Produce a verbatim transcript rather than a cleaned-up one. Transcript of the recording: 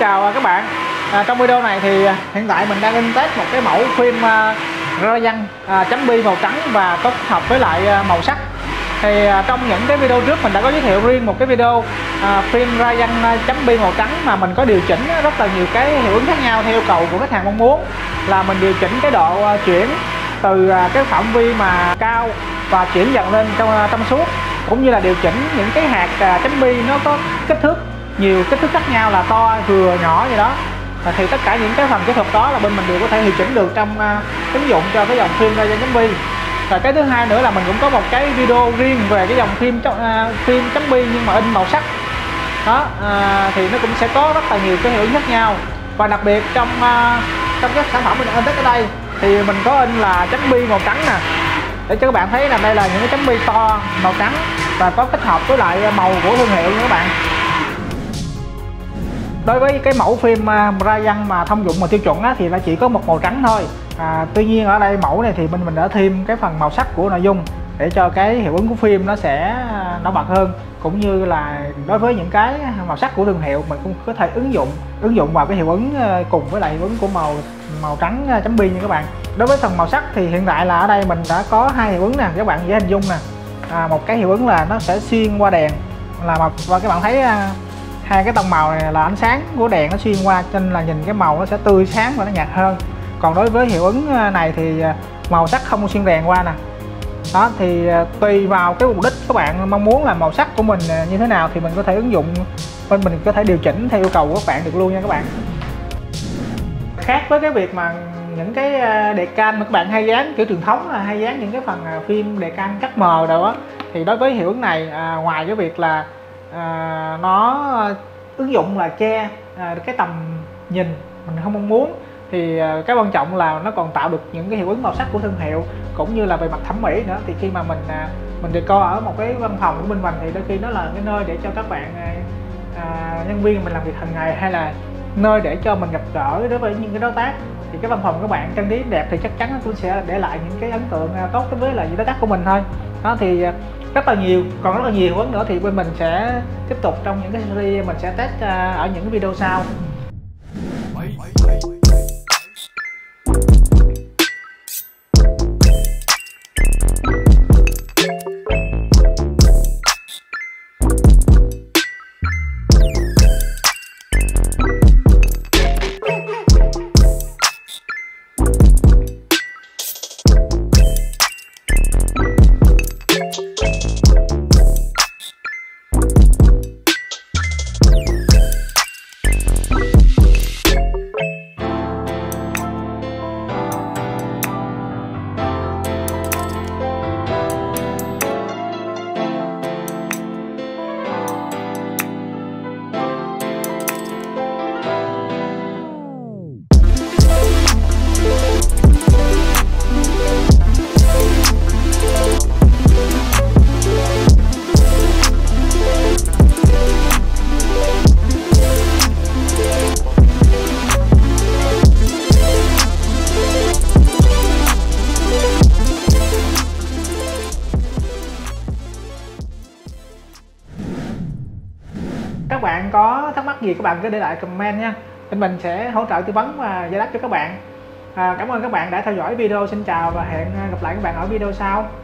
chào các bạn. À, trong video này thì hiện tại mình đang in test một cái mẫu phim uh, Rayden uh, chấm bi màu trắng và kết hợp với lại uh, màu sắc. Thì uh, trong những cái video trước mình đã có giới thiệu riêng một cái video uh, phim Rayden uh, chấm bi màu trắng mà mình có điều chỉnh rất là nhiều cái hiệu ứng khác nhau theo yêu cầu của khách hàng mong muốn, là mình điều chỉnh cái độ uh, chuyển từ uh, cái phạm vi mà cao và chuyển dần lên trong uh, trong suốt, cũng như là điều chỉnh những cái hạt uh, chấm bi nó có kích thước nhiều kích thước khác nhau, là to vừa nhỏ gì đó. Thì tất cả những cái phần kỹ thuật đó là bên mình đều có thể điều chỉnh được trong uh, ứng dụng cho cái dòng phim Rayden chấm bi. Và cái thứ hai nữa là mình cũng có một cái video riêng về cái dòng phim uh, phim chấm bi nhưng mà in màu sắc đó, uh, thì nó cũng sẽ có rất là nhiều cái hiệu ứng khác nhau. Và đặc biệt trong uh, trong các sản phẩm mình in tới ở đây thì mình có in là chấm bi màu trắng nè, để cho các bạn thấy là đây là những cái chấm bi to màu trắng và có kết hợp với lại màu của thương hiệu nha các bạn. Đối với cái mẫu phim Rayden mà thông dụng mà tiêu chuẩn á, thì nó chỉ có một màu trắng thôi. à, Tuy nhiên ở đây mẫu này thì bên mình đã thêm cái phần màu sắc của nội dung để cho cái hiệu ứng của phim nó sẽ nổi bật hơn, cũng như là đối với những cái màu sắc của thương hiệu mình cũng có thể ứng dụng ứng dụng vào cái hiệu ứng cùng với lại hiệu ứng của màu màu trắng chấm bi nha các bạn. Đối với phần màu sắc thì hiện tại là ở đây mình đã có hai hiệu ứng nè, các bạn dễ hình dung nè. à, Một cái hiệu ứng là nó sẽ xuyên qua đèn là màu, và các bạn thấy hai cái tông màu này là ánh sáng của đèn nó xuyên qua, cho nên là nhìn cái màu nó sẽ tươi sáng và nó nhạt hơn. Còn đối với hiệu ứng này thì màu sắc không xuyên đèn qua nè. Đó thì tùy vào cái mục đích các bạn mong muốn là màu sắc của mình như thế nào thì mình có thể ứng dụng, bên mình có thể điều chỉnh theo yêu cầu của các bạn được luôn nha các bạn. Khác với cái việc mà những cái đề can mà các bạn hay dán kiểu truyền thống là hay dán những cái phần phim đề can cắt mờ đâu á, thì đối với hiệu ứng này à, ngoài cái việc là À, nó à, ứng dụng là che à, cái tầm nhìn mình không mong muốn, thì à, cái quan trọng là nó còn tạo được những cái hiệu ứng màu sắc của thương hiệu cũng như là về mặt thẩm mỹ nữa. Thì khi mà mình à, mình decor ở một cái văn phòng của bên mình thì đôi khi nó là cái nơi để cho các bạn à, nhân viên mình làm việc hàng ngày, hay là nơi để cho mình gặp gỡ đối với những cái đối tác, thì cái văn phòng các bạn trang trí đẹp thì chắc chắn nó cũng sẽ để lại những cái ấn tượng tốt đối với lại đối tác của mình thôi. Đó thì rất là nhiều, còn rất là nhiều vấn nữa thì bên mình sẽ tiếp tục trong những cái series mình sẽ test ở những cái video sau. Các bạn có thắc mắc gì các bạn cứ để lại comment nha, bên mình sẽ hỗ trợ tư vấn và giải đáp cho các bạn. à, Cảm ơn các bạn đã theo dõi video, xin chào và hẹn gặp lại các bạn ở video sau.